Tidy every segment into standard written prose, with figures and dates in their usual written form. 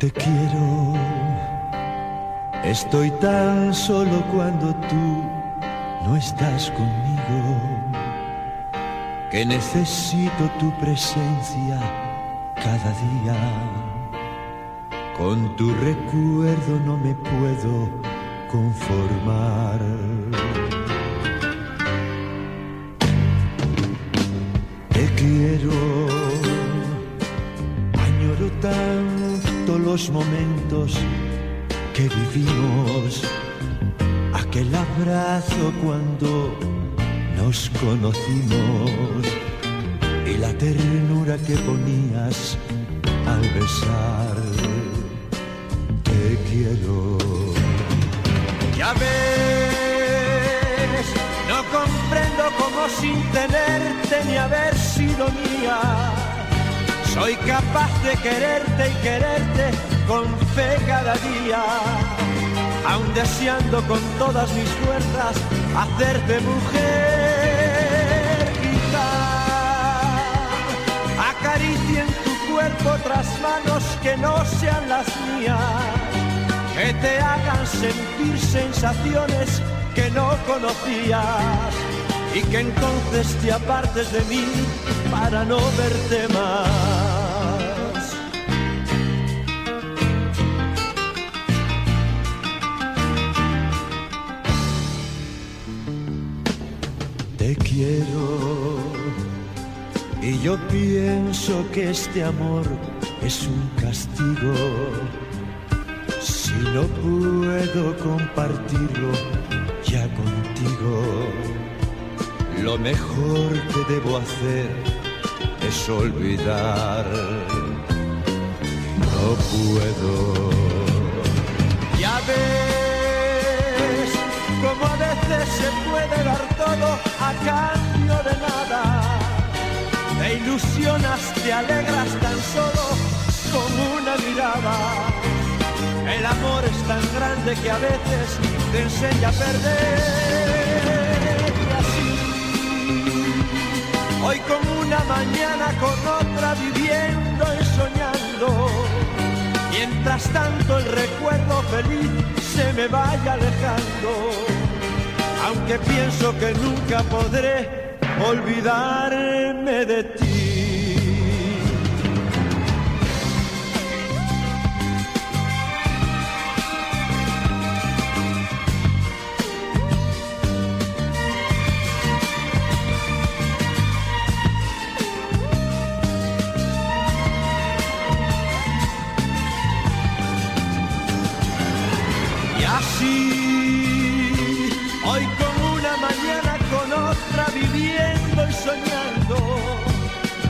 Te quiero, estoy tan solo cuando tú no estás conmigo, que necesito tu presencia cada día. Con tu recuerdo no me puedo conformar. Te quiero, añoro tanto los momentos que vivimos, aquel abrazo cuando nos conocimos y la ternura que ponías al besar. Te quiero. Ya ves, no comprendo cómo sin tenerte ni haber sido mía soy capaz de quererte y quererte con fe cada día, aun deseando con todas mis fuerzas hacerte mujer. Quizá acaricien tu cuerpo otras manos que no sean las mías, que te hagan sentir sensaciones que no conocías y que entonces te apartes de mí para no verte más. Te quiero y yo pienso que este amor es un castigo si no puedo compartirlo ya contigo. Lo mejor que debo hacer es olvidar. No puedo. Ya ves cómo a veces se puede dar todo a cambio de nada. Te ilusionas, te alegras tan solo con una mirada. El amor es tan grande que a veces te enseña a perder. Y así, hoy con una, mañana con otra, viviendo y soñando. Mientras tanto el recuerdo feliz se me vaya alejando, aunque pienso que nunca podré olvidarme de ti. Y así, hoy con una, mañana con otra, viviendo y soñando.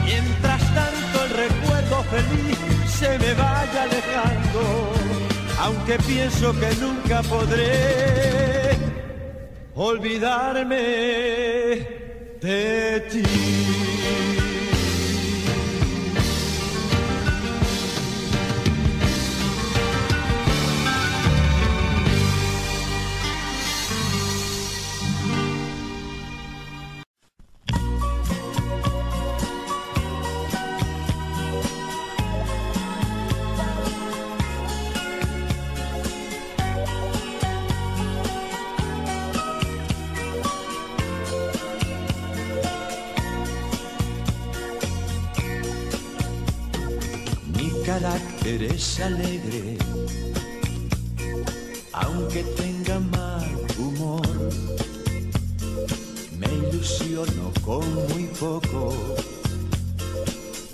Mientras tanto el recuerdo feliz se me vaya alejando, aunque pienso que nunca podré olvidarme de ti. Es alegre, aunque tenga mal humor. Me ilusiono con muy poco,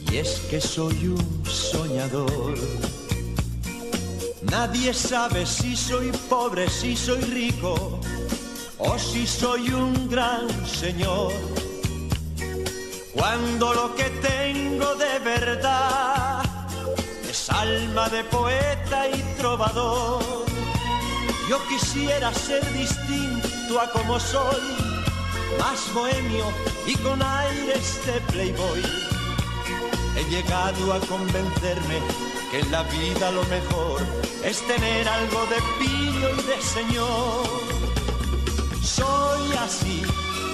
y es que soy un soñador. Nadie sabe si soy pobre, si soy rico, o si soy un gran señor. Cuando lo que tengo de verdad es alma de poeta y trovador. Yo quisiera ser distinto a como soy, más bohemio y con aires de playboy. En llegado a convencerme que en la vida lo mejor es tener algo de pillo y de señor. Soy así,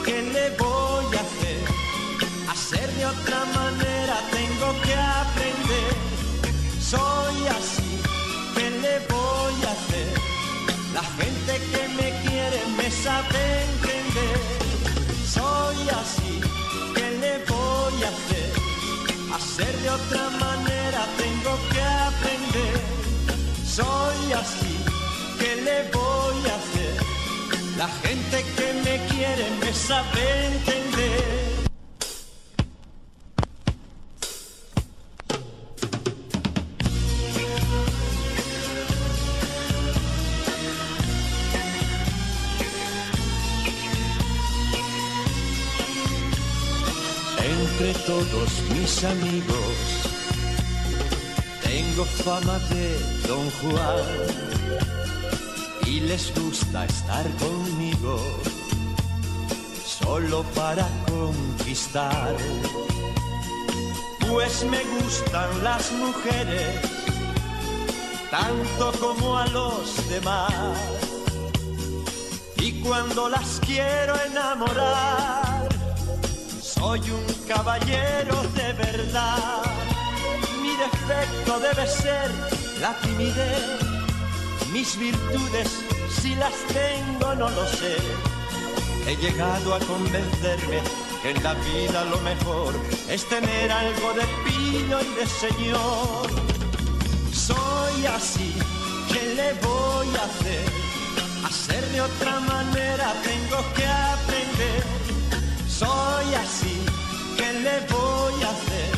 ¿qué le voy a hacer? A ser de otra manera tengo que aprender. Soy así, ¿qué le voy a hacer? La gente que me quiere me sabe entender. Soy así, ¿qué le voy a hacer? A ser de otra manera tengo que aprender. Soy así, ¿qué le voy a hacer? La gente que me quiere me sabe entender. Entre todos mis amigos tengo fama de Don Juan y les gusta estar conmigo solo para conquistar. Pues me gustan las mujeres tanto como a los demás y cuando las quiero enamorar soy un caballero de verdad. Mi defecto debe ser la timidez. Mis virtudes, si las tengo, no lo sé. He llegado a convencerme que en la vida lo mejor es tener algo de pillo y de señor. Soy así, ¿qué le voy a hacer? A ser de otra manera tengo que aprender. Soy así, ¿qué le voy a hacer?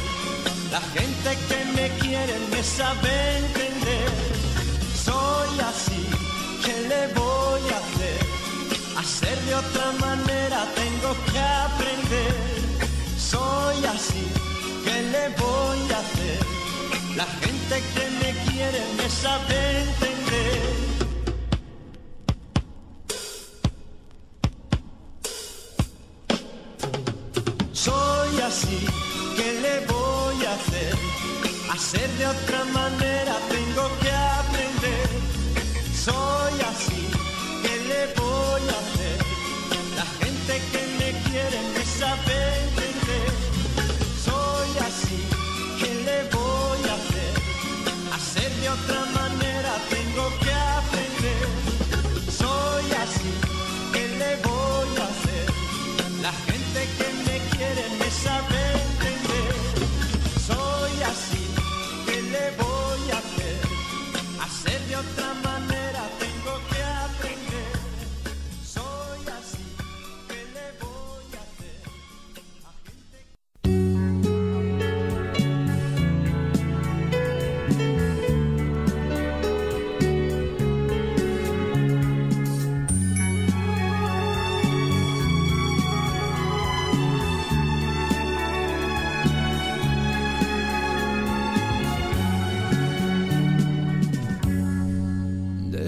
La gente que me quiere me sabe entender. Soy así, ¿qué le voy a hacer? A ser de otra manera tengo que aprender. Soy así, ¿qué le voy a hacer? La gente que me quiere me sabe entender. Soy así, ¿qué le voy a hacer? A ser de otra manera tengo que aprender. Soy así, ¿qué le voy a hacer? La gente que me quiere me sabe entender. Soy así, ¿qué le voy a hacer? A ser de otra manera tengo que aprender. Soy así, ¿qué le voy a hacer? La gente que me sabe entender. Soy así, ¿qué le voy a hacer? A ser de otra manera tengo que aprender. Soy así, ¿qué le voy a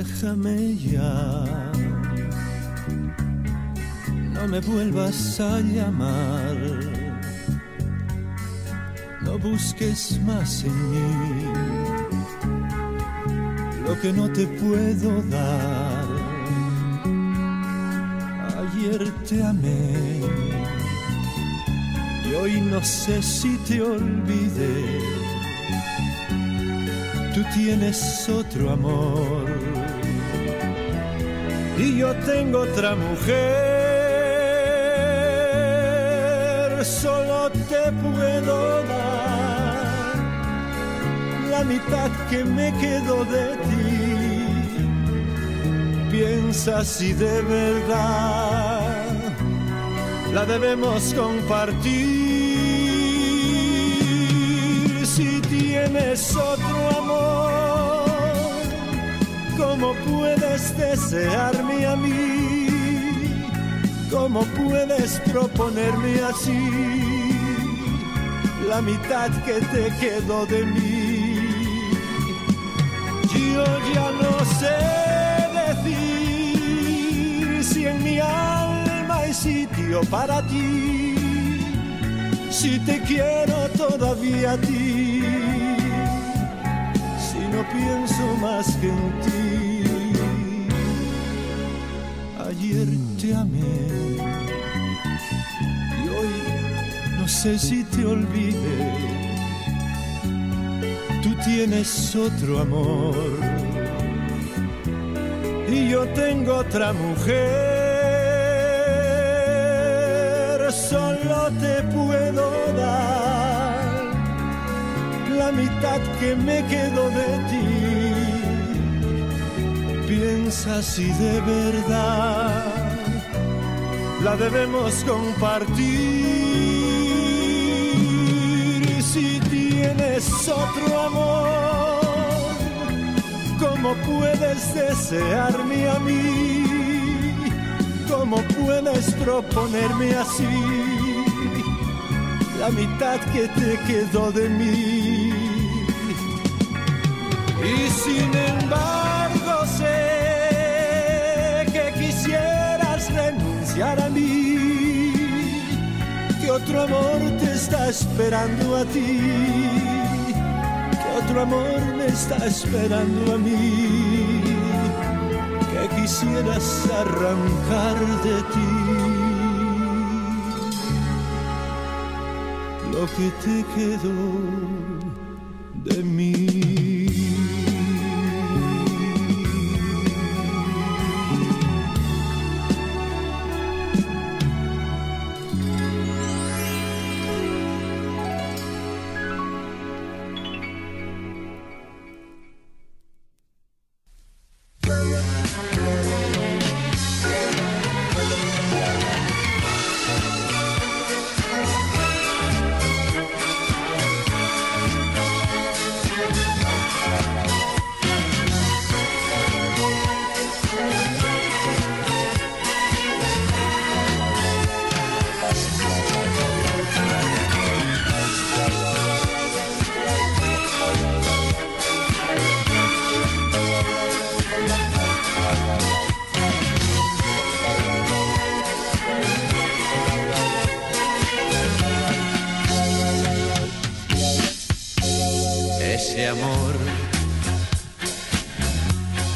Déjame ya, no me vuelvas a llamar, no busques más en mí lo que no te puedo dar. Ayer te amé y hoy no sé si te olvidé. Tú tienes otro amor y yo tengo otra mujer. Solo te puedo dar la mitad que me quedó de ti. Piensa si de verdad la debemos compartir. Si tienes otro amor, ¿cómo puedes desearme a mí? ¿Cómo puedes proponerme así la mitad que te quedó de mí? Yo ya no sé decir si en mi alma hay sitio para ti. si te quiero todavía a ti, si no pienso más que en ti. Ayer te amé y hoy no sé si te olvidé. Tú tienes otro amor y yo tengo otra mujer. Solo te puedo dar la mitad que me quedó de ti. Piensa si de verdad la debemos compartir. Si tienes otro amor, ¿cómo puedes desearme a mí? ¿Cómo puedes proponerme así la mitad que te quedó de mí? Y sin embargo sé que quisieras renunciar a mí, que otro amor te está esperando a ti, que otro amor me está esperando a mí, que quisieras arrancar de ti lo que te quedó de mí.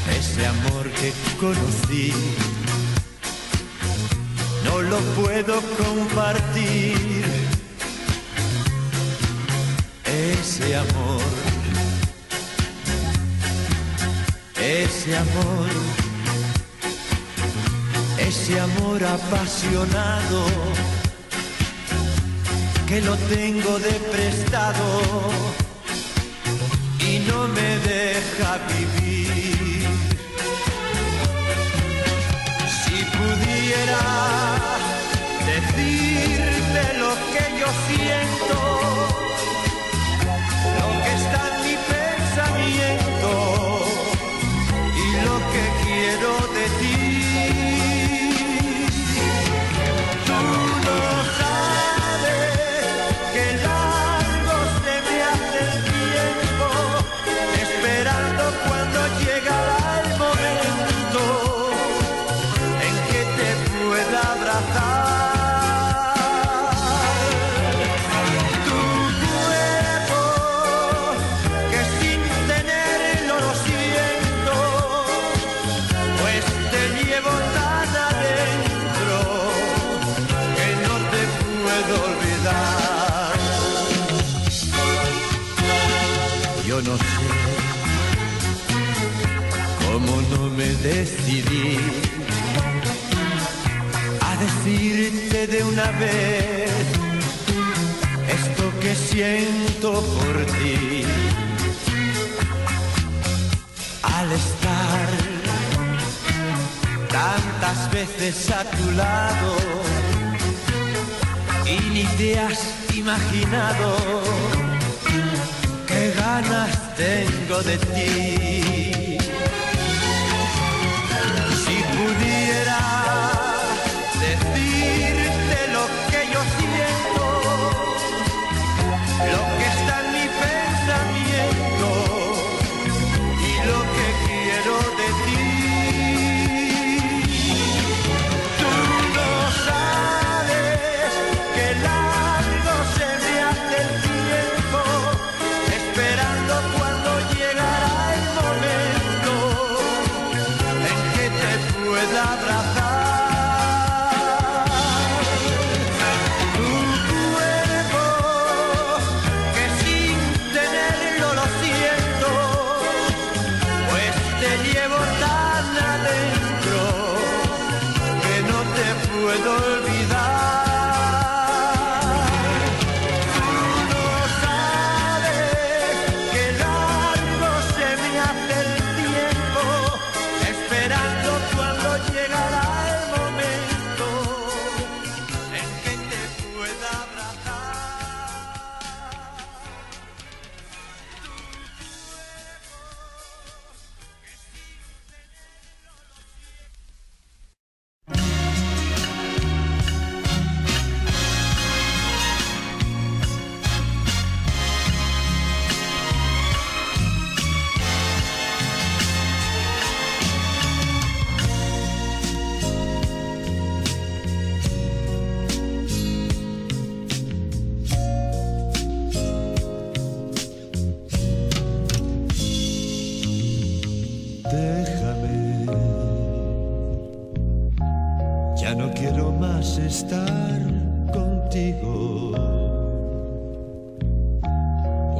Ese amor que conocí, no lo puedo compartir. Ese amor apasionado que lo tengo de prestado y no me deja vivir. Si pudiera decirte lo que yo siento, lo que está en mi pensamiento y lo que quiero de ti, tú no sabes que la llegará el momento en que te pueda abrazar. Tu cuerpo, que sin tenerlo lo siento, pues te llevo tan adentro que no te puedo olvidar. Yo no sé cómo no me decidí a decirte de una vez esto que siento por ti. Al estar tantas veces a tu lado y ni te has imaginado qué ganas tengo de ti. Pudiera decirte lo que yo siento, lo que está en mi pensamiento y lo que quiero de ti. Tú no sabes que largo será.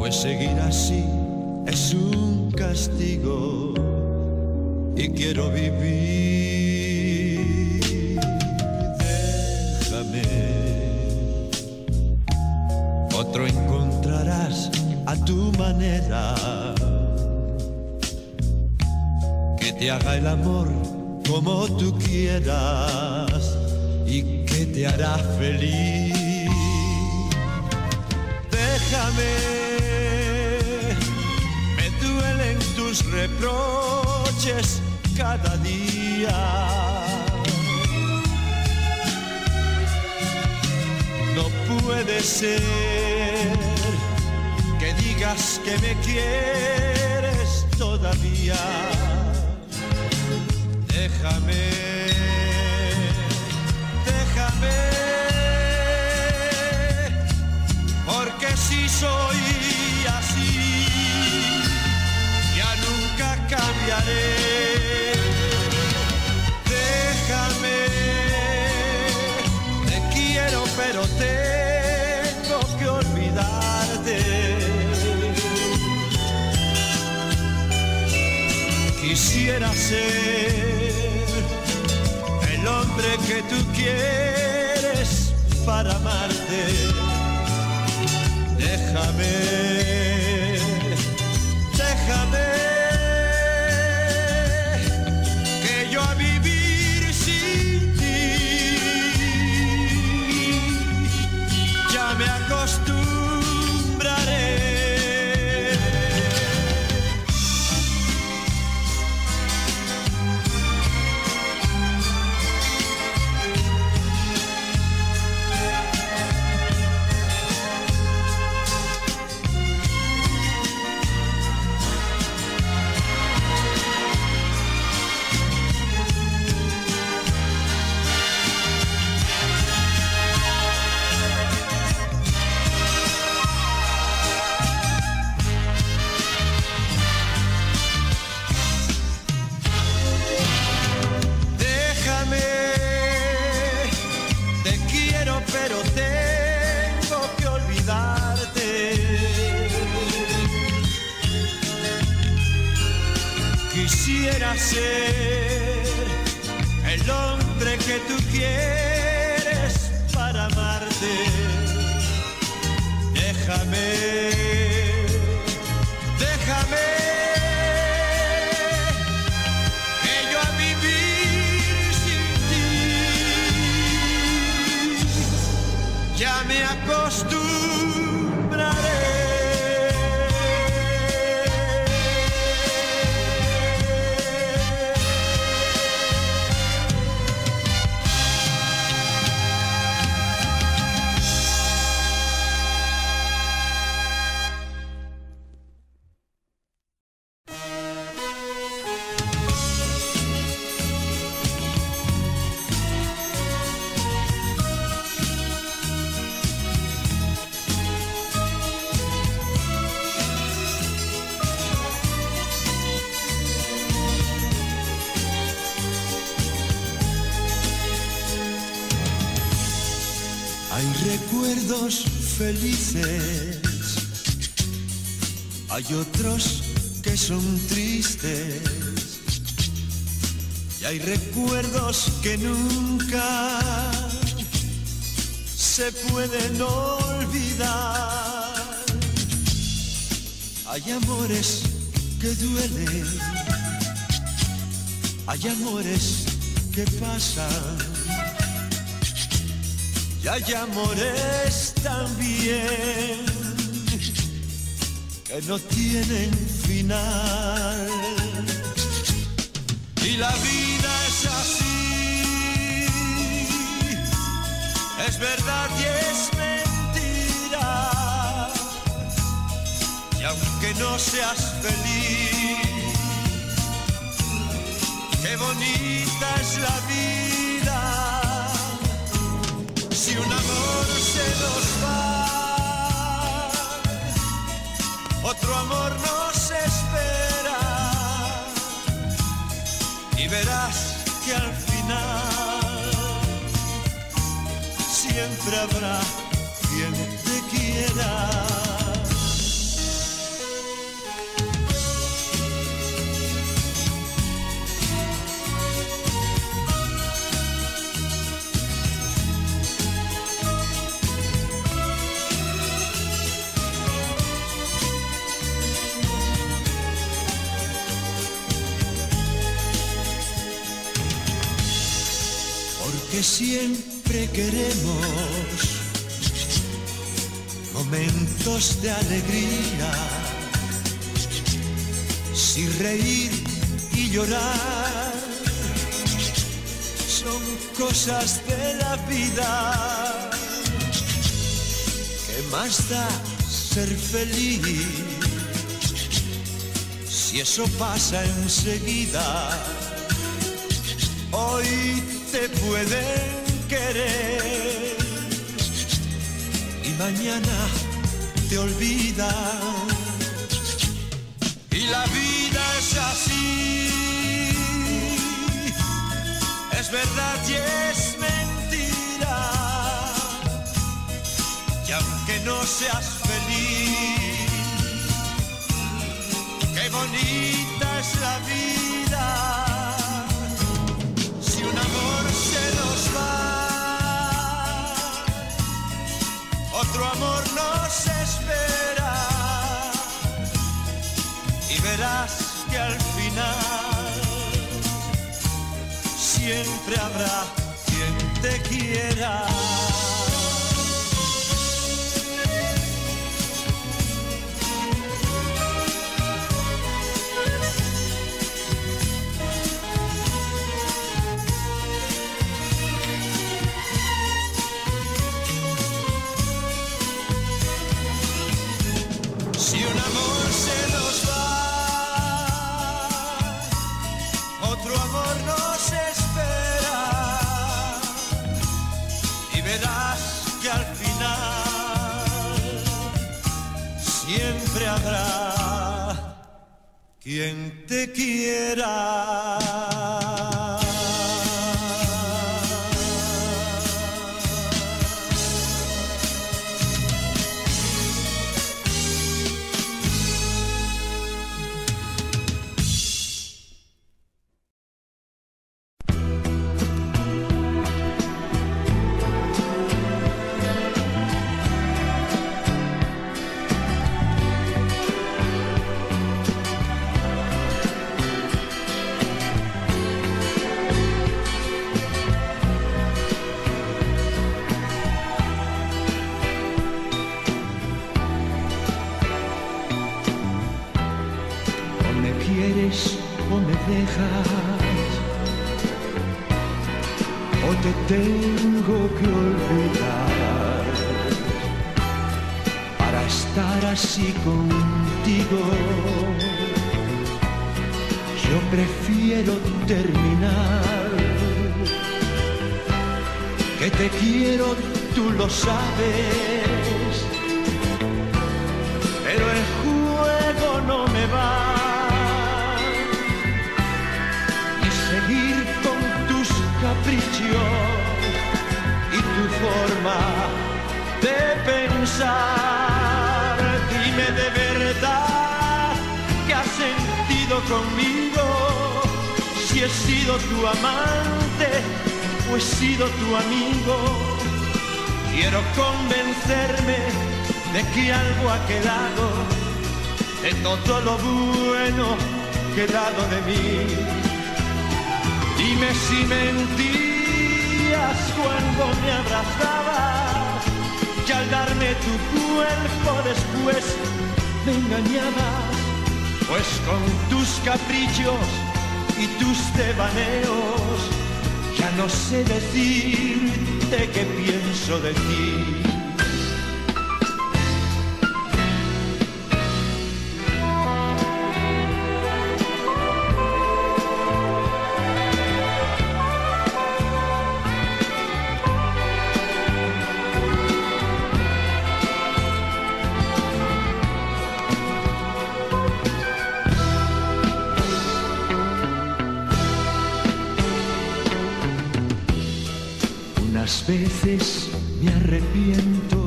pues seguir así es un castigo y quiero vivir. Déjame, otro encontrarás a tu manera, que te haga el amor como tú quieras y que te hará feliz. Déjame, me duelen tus reproches cada día. No puede ser que digas que me quieres todavía. Déjame, porque si soy así, ya nunca cambiaré. Déjame, te quiero pero tengo que olvidarte. Quisiera ser el hombre que tú quieres para amarte. Déjame, déjame, que yo a vivir sin ti ya me acostumbraré. Pero tengo que olvidarte. Quisiera ser el hombre que tú quieres para amarte. Déjame, déjame, que yo a vivir sin ti ya me acostumbraré. Felices, hay otros que son tristes y hay recuerdos que nunca se pueden olvidar. Hay amores que duelen, hay amores que pasan y hay amores también que no tienen final. Y la vida es así, es verdad y es mentira. Y aunque no seas feliz, qué bonita es la vida. Si un amor se nos va, otro amor nos espera y verás que al final siempre habrá quien te quiera. que siempre queremos, momentos de alegría, si reír y llorar son cosas de la vida. ¿Qué más da ser feliz si eso pasa enseguida? Hoy te pueden querer y mañana te olvidan. Y la vida es así, es verdad y es mentira, y aunque no seas feliz, qué bonita es la vida. Otro amor nos espera y verás que al final siempre habrá quien te quiera. Si un amor se nos va, otro amor nos espera y verás que al final siempre habrá quien te quiera. O te tengo que olvidar para estar así contigo. Yo prefiero terminar, que te quiero, tú lo sabes, pero el juego no me va. Seguir con tus caprichos y tu forma de pensar. Dime de verdad qué has sentido conmigo, si he sido tu amante o he sido tu amigo. Quiero convencerme de que algo ha quedado de todo lo bueno quedado de mí. Dime si mentías cuando me abrazabas, y al darme tu cuerpo después me engañabas, pues con tus caprichos y tus devaneos ya no sé decirte qué pienso de ti. Unas veces me arrepiento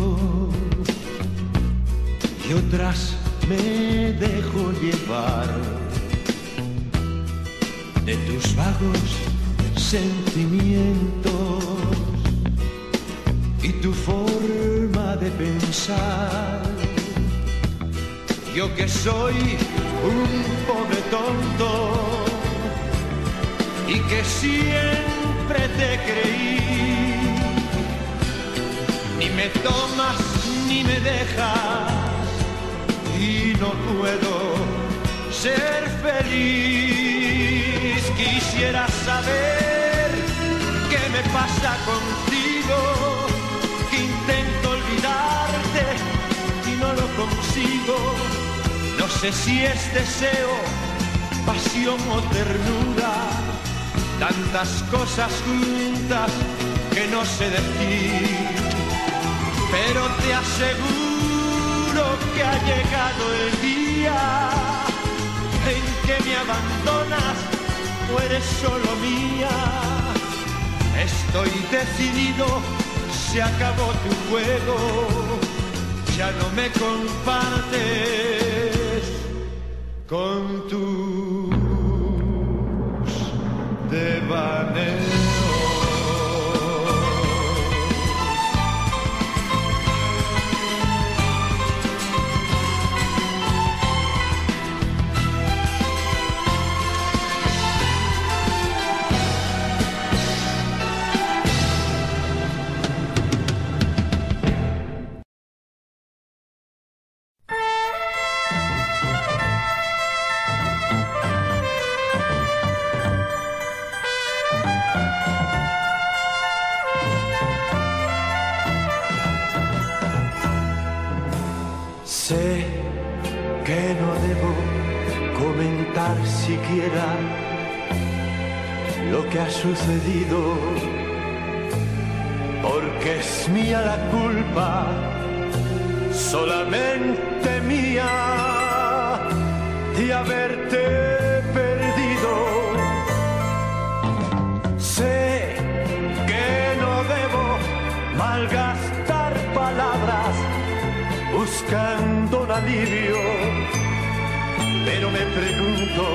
y otras me dejo llevar de tus vagos sentimientos y tu forma de pensar. Yo que soy un pobre tonto y que siento siempre te creí. Ni me tomas ni me dejas y no puedo ser feliz. Quisiera saber qué me pasa contigo, que intento olvidarte y no lo consigo. No sé si es deseo, pasión o ternura, tantas cosas juntas que no sé decir, pero te aseguro que ha llegado el día en que me abandonas o eres solo mía. Estoy decidido, se acabó tu juego, ya no me compartes con tus devaneos. Sé que no debo comentar siquiera lo que ha sucedido, porque es mía la culpa, solamente mía, de haberte perdido. Sé que no debo malgastar palabras buscando un alivio, pero me pregunto,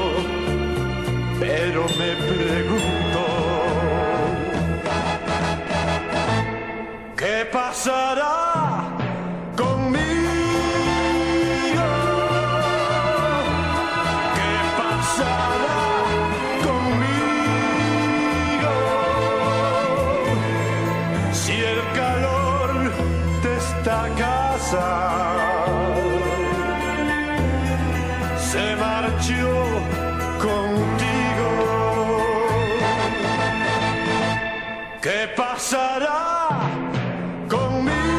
¿qué pasará conmigo? ¿Qué pasará conmigo? Si el calor de esta casa se marchó contigo, ¿qué pasará conmigo?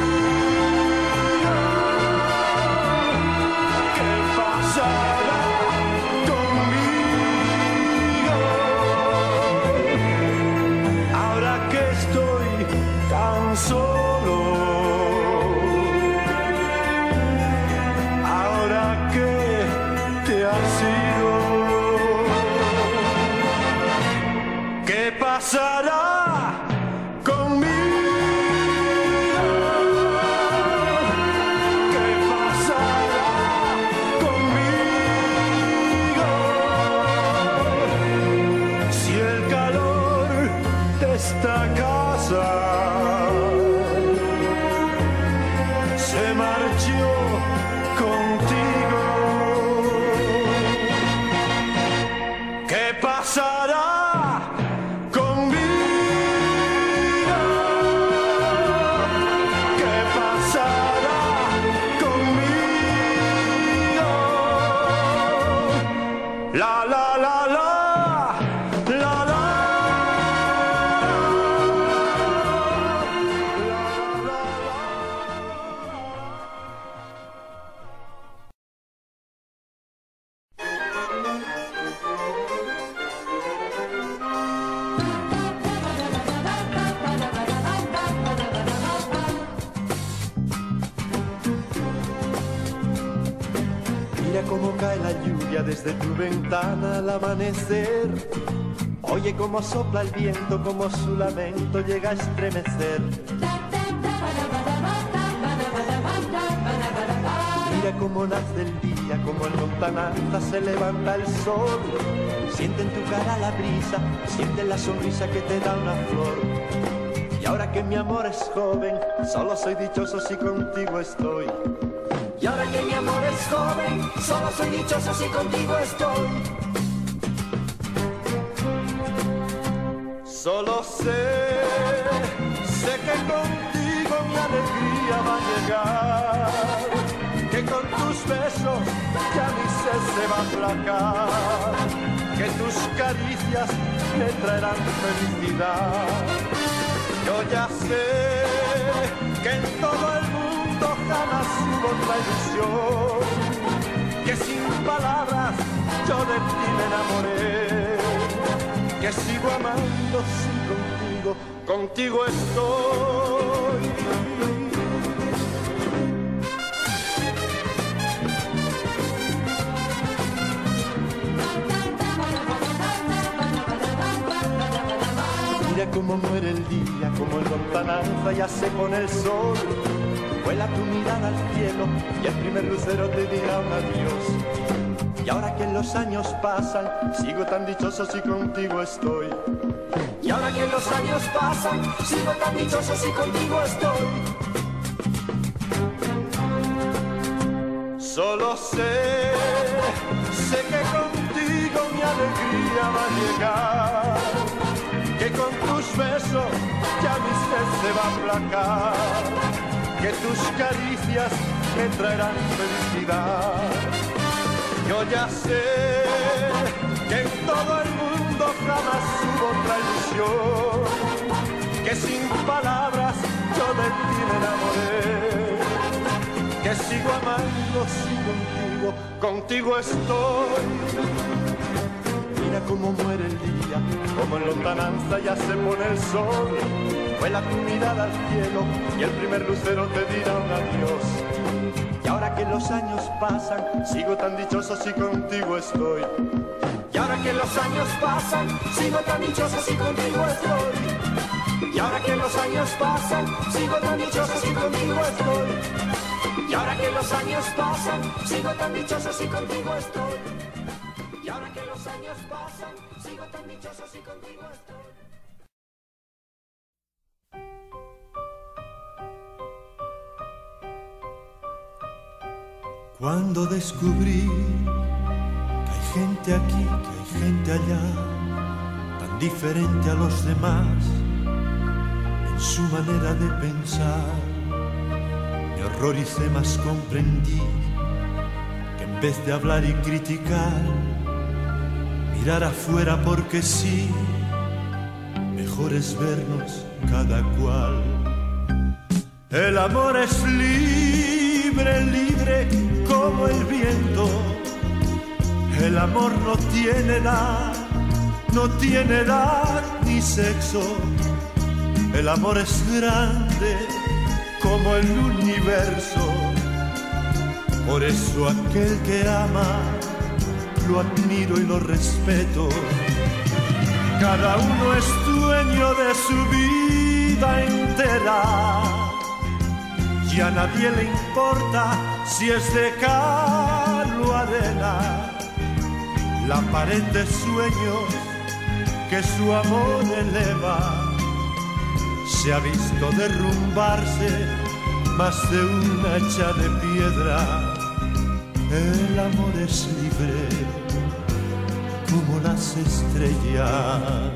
¿Qué pasará conmigo? Ahora que estoy tan solo, ahora que ¿qué pasará conmigo? ¿Qué pasará conmigo? Si el calor de esta casa se marchó contigo, ¿qué pasará? Desde tu ventana al amanecer, oye cómo sopla el viento, cómo su lamento llega a estremecer. Mira cómo nace el día, cómo en lontananza se levanta el sol. Siente en tu cara la brisa, siente la sonrisa que te da una flor. Y ahora que mi amor es joven, solo soy dichoso si contigo estoy. Y ahora que mi amor es joven, solo soy dichoso si contigo estoy. Solo sé que contigo mi alegría va a llegar, que con tus besos ya mi sed se va a aplacar, que tus caricias me traerán felicidad. Yo ya sé que en todo el mundo jamás hubo otra ilusión, que sin palabras yo de ti me enamoré, que sigo amando, sigo contigo, contigo estoy. Mira cómo muere el día, como en lontananza ya se pone el sol. Vuela tu mirada al cielo y el primer lucero te dirá un adiós. Y ahora que los años pasan, sigo tan dichoso si contigo estoy. Y ahora que los años pasan, sigo tan dichoso si contigo estoy. Solo sé que contigo mi alegría va a llegar, que con tus besos ya mi sed se va a aplacar, que tus caricias me traerán felicidad. Yo ya sé que en todo el mundo jamás hubo otra ilusión, que sin palabras yo de ti me enamoré, que sigo amando, sigo contigo, contigo estoy. Mira cómo muere el día, como en lontananza ya se pone el sol. Vuela tu mirada al cielo y el primer lucero te dirá un adiós. Y ahora que los años pasan, sigo tan dichoso si contigo estoy. Y ahora que los años pasan, sigo tan dichoso si contigo estoy. Y ahora que los años pasan, sigo tan dichoso si contigo estoy. Y ahora que los años pasan, sigo tan dichoso si contigo estoy. Y ahora que los años pasan, sigo tan dichoso si contigo estoy. Cuando descubrí que hay gente aquí, que hay gente allá, tan diferente a los demás en su manera de pensar, me horroricé, más comprendí que en vez de hablar y criticar, mirar afuera porque sí, mejor es vernos cada cual. El amor es libre, libre como el viento. El amor no tiene edad, no tiene edad ni sexo. El amor es grande como el universo. Por eso aquel que ama lo admiro y lo respeto. Cada uno es dueño de su vida entera, y a nadie le importa si es de cal o arena la pared de sueños que su amor eleva. Se ha visto derrumbarse más de una hecha de piedra. El amor es libre como las estrellas.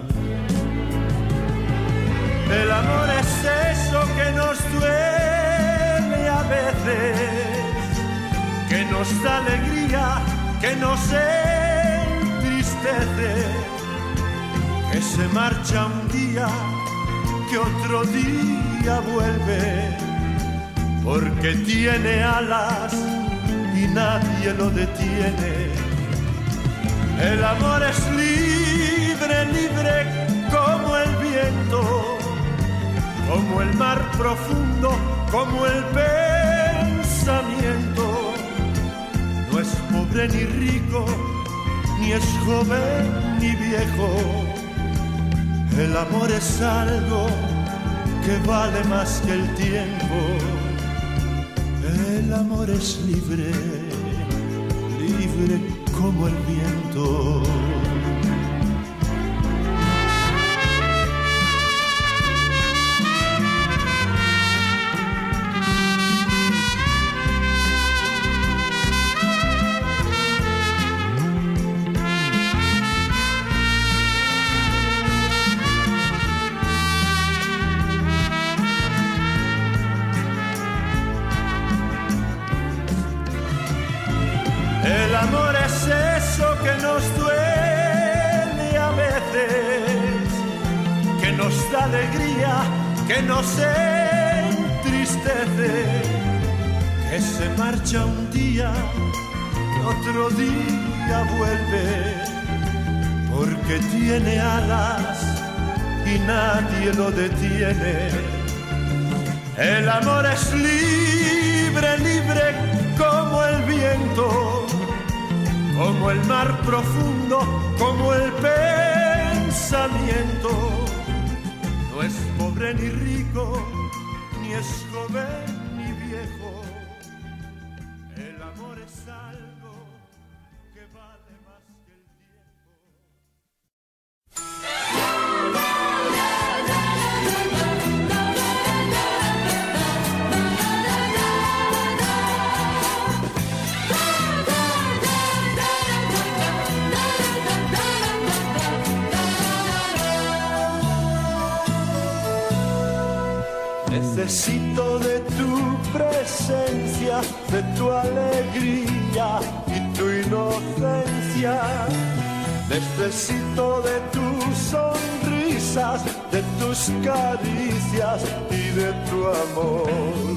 El amor es eso que nos duele a veces, que nos da alegría, que nos entristece, que se marcha un día, que otro día vuelve, porque tiene alas y nadie lo detiene. El amor es libre, libre como el viento, como el mar profundo, como el pensamiento. No es pobre ni rico, ni es joven ni viejo. El amor es algo que vale más que el tiempo. El amor es libre, libre como el viento. amor es eso que nos duele a veces, que nos da alegría, que nos entristece, que se marcha un día, otro día vuelve, porque tiene alas y nadie lo detiene. El amor es libre, libre como el viento, como el mar profundo, como el pensamiento. No es pobre ni rico, ni es joven ni viejo. El amor es algo que vale más que el tiempo. Necesito de tu presencia, de tu alegría y tu inocencia. Necesito de tus sonrisas, de tus caricias y de tu amor.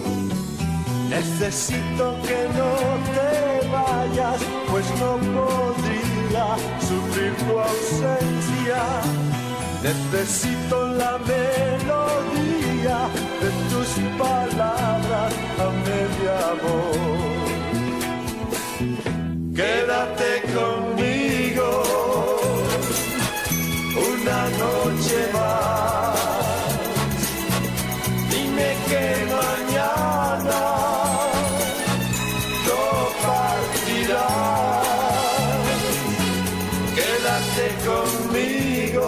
Necesito que no te vayas, pues no podría sufrir tu ausencia. Necesito la melodía de tus palabras a medio amor. Quédate conmigo una noche más. Dime que mañana no partirás. Quédate conmigo.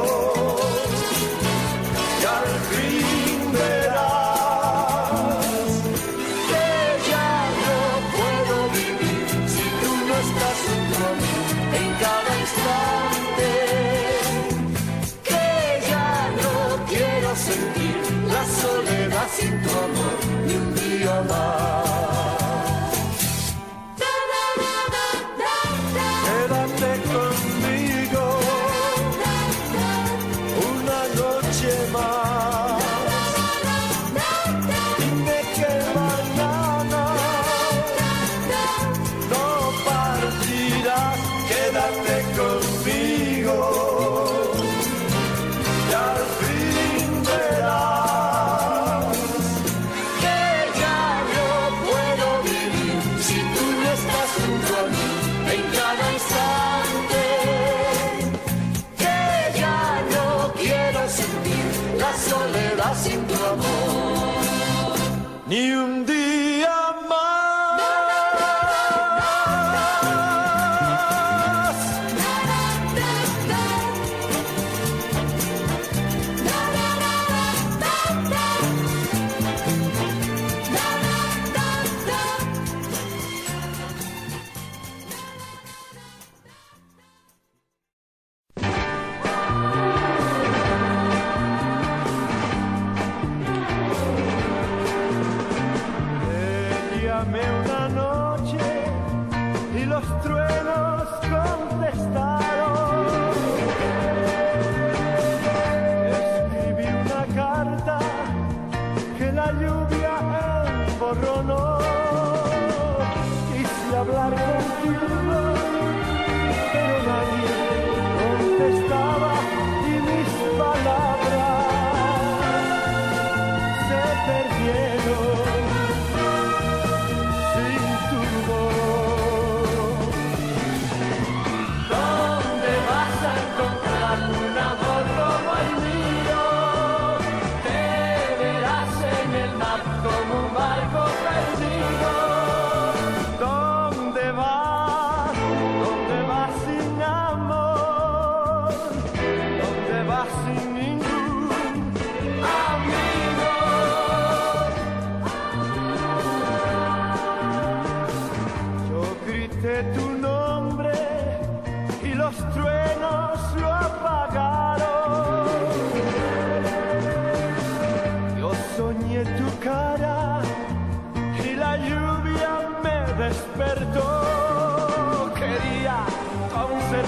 Perdón, querido.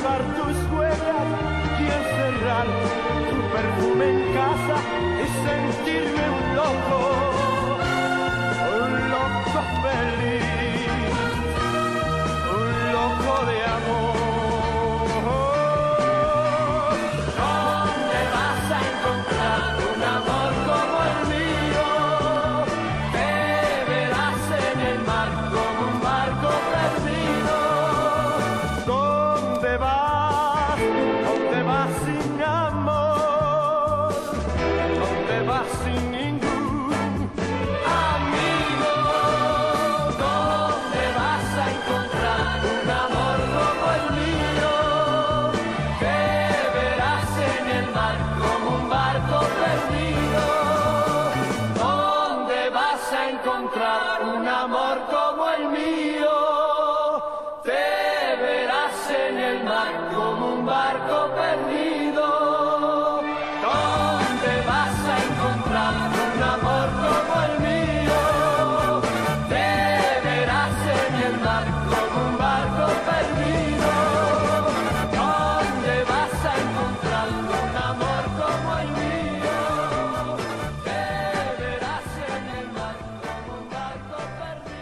dejar tus huellas y encerrar tu perfume en casa y sentirme un loco feliz, un loco de amor. ¿Dónde vas a encontrar un amor como el mío? Te verás en el mar como un barco perdido. ¿Dónde vas sin amor? ¿Dónde vas sin ningún amigo? ¿Dónde vas a encontrar un amor como el mío? Te verás en el mar como un barco perdido. ¿Dónde vas a encontrar un amor como el mío? Te verás en el mar como un barco perdido. ¿Dónde vas a encontrar un amor como el mío? Te verás en el mar como un barco perdido. ¿Dónde vas a encontrar un amor como el mío? Te verás en el mar como un barco perdido.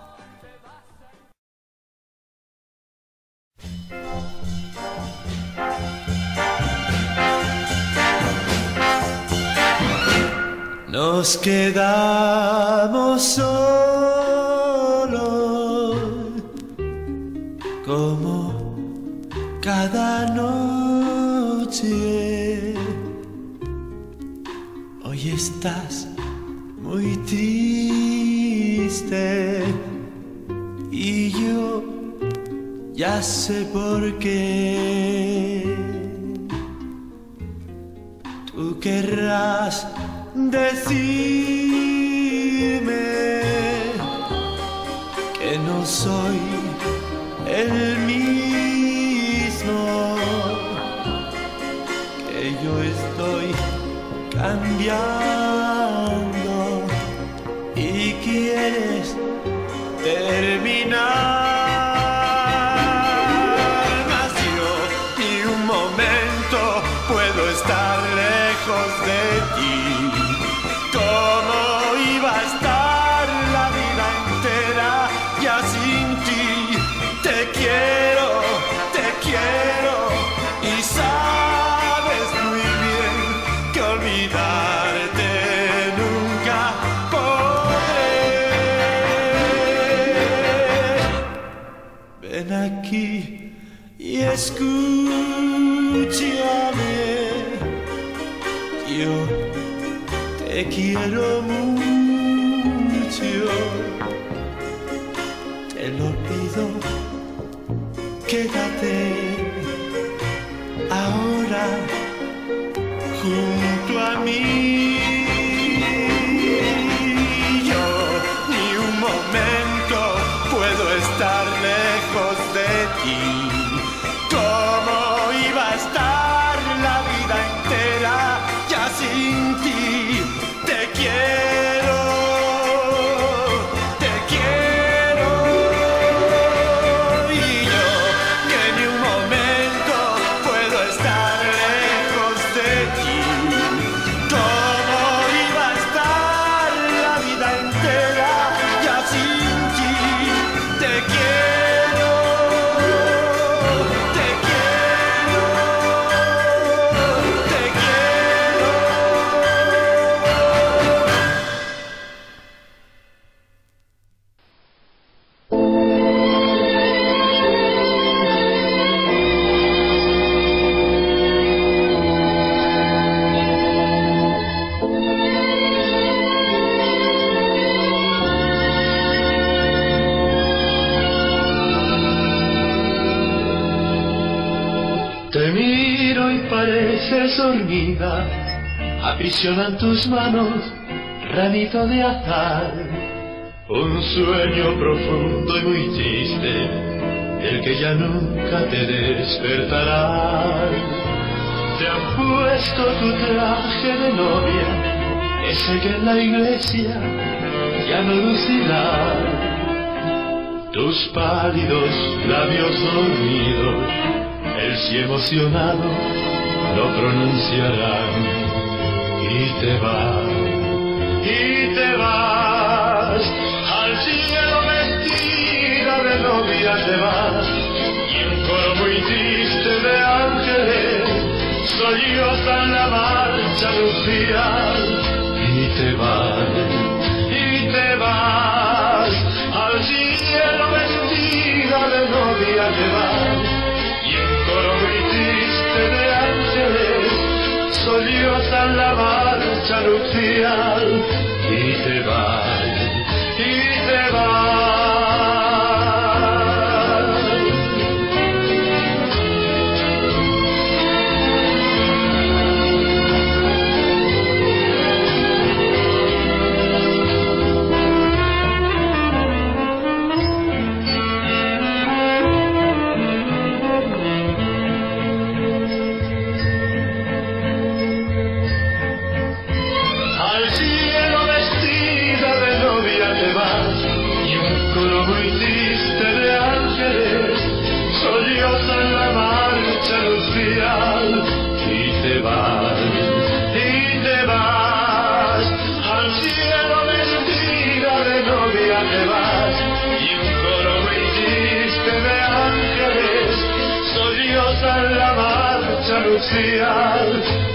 ¿Dónde vas a encontrar? Nos quedamos solos como cada noche. Hoy estás muy triste y yo ya sé por qué. Tú querrás decirme que no soy el mismo, que yo estoy cambiando y quieres terminar. Vacío y un momento puedo estar lejos de ti. Ven aquí y escúchame, yo te quiero mucho, te lo pido, quédate ahora junto a mí. Yo ni un momento puedo estar lejos de ti. ¿Cómo iba a estar la vida entera ya sin ti? Te quiero, y yo que ni un momento puedo estar lejos de ti. ¿Cómo iba a estar la vida entera ya sin ti? Te quiero, te quiero. Te miro y pareces dormida, aprisionan tus manos, ramito de azar. Un sueño profundo y muy triste, el que ya nunca te despertará. Te han puesto tu traje de novia, ese que en la iglesia ya no lucirá. tus pálidos labios dormidos, el sí emocionado lo pronunciarán. Y te vas, y te vas al cielo vestida de novia, te vas. Y un coro muy triste de ángeles solloza en la marcha nupcial. Y te vas, te vas al cielo vestida de novia, te vas. Y el coro muy triste de ángeles solloza en la marcha nupcial. Y te vas, y te Lucía.